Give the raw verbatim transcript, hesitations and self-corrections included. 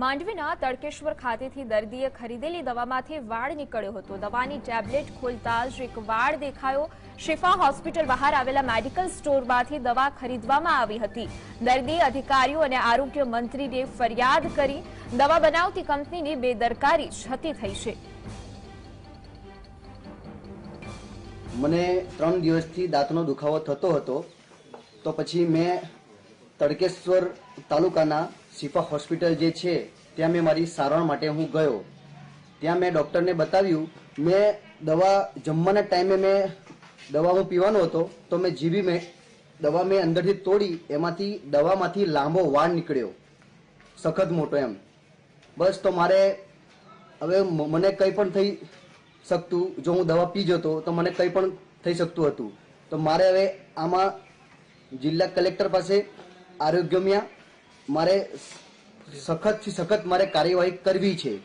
માંડવીના તડકેશ્વર ખાતેથી દર્દીએ ખરીદેલી દવામાંથી વાળ નીકળ્યો હતો। દવાની ટેબ્લેટ ખોલતા જ એક વાળ દેખાયો। શિફા હોસ્પિટલ બહાર આવેલા મેડિકલ સ્ટોરમાંથી દવા ખરીદવામાં આવી હતી। દર્દીએ અધિકારીઓ અને આરોગ્ય મંત્રીને ફરિયાદ કરી। દવા બનાવતી કંપનીની બેદરકારી છતી થઈ છે। મને ત્રણ દિવસથી દાંતનો દુખાવો થતો હતો, તો પછી મેં તડકેશ્વર તાલુકાના શિફા હોસ્પિટલ જે છે ત્યાં મેં મારી સારવાર માટે હું ગયો। ત્યાં મેં ડૉક્ટરને બતાવ્યું। મેં દવા જમવાના ટાઈમે મેં દવા હું પીવાનો હતો, તો મેં જીભી મેં દવા મેં અંદરથી તોડી, એમાંથી દવામાંથી લાંબો વાળ નીકળ્યો, સખત મોટો એમ। બસ તો મારે હવે મને કંઈ પણ થઈ શકતું, જો હું દવા પી જતો તો મને કંઈ પણ થઈ શકતું હતું। તો મારે હવે આમાં જિલ્લા કલેક્ટર પાસે આરોગ્યમાં માरे सखत से सखत मारे कार्यवाही करवी है।